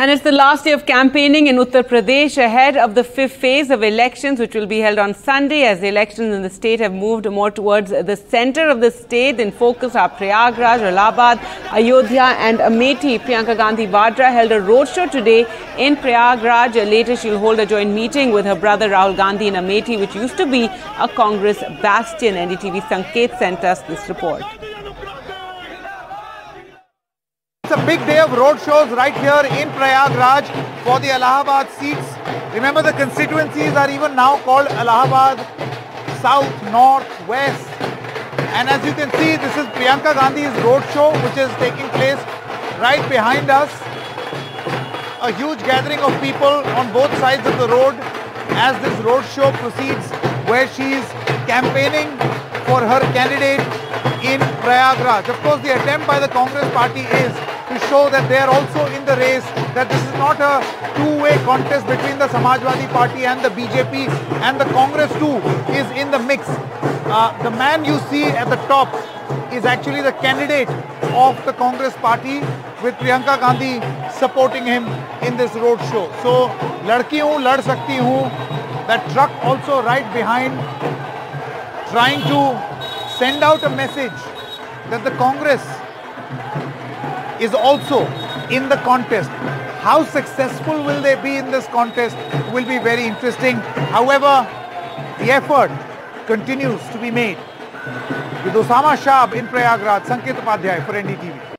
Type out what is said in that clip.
And it's the last day of campaigning in Uttar Pradesh ahead of the fifth phase of elections, which will be held on Sunday, as the elections in the state have moved more towards the center of the state. In focus are Prayagraj, Allahabad, Ayodhya and Amethi. Priyanka Gandhi Vadra held a roadshow today in Prayagraj. Later, she'll hold a joint meeting with her brother Rahul Gandhi in Amethi, which used to be a Congress bastion. NDTV Sanket sent us this report. It's a big day of road shows right here in Prayagraj for the Allahabad seats. Remember, the constituencies are even now called Allahabad South, North, West. And as you can see, this is Priyanka Gandhi's road show, which is taking place right behind us. A huge gathering of people on both sides of the road as this road show proceeds, where she is campaigning for her candidate in Prayagraj. Of course, the attempt by the Congress party is to show that they are also in the race, that this is not a two-way contest between the Samajwadi party and the BJP, and the Congress too is in the mix. The man you see at the top is actually the candidate of the Congress party, with Priyanka Gandhi supporting him in this road show. So, Ladki Hoon, Lad Sakti Hoon, that truck also right behind, trying to send out a message that the Congress is also in the contest. How successful will they be in this contest will be very interesting. However, the effort continues to be made. With Osama Shahab in Prayagraj, Sanket Upadhyay for NDTV.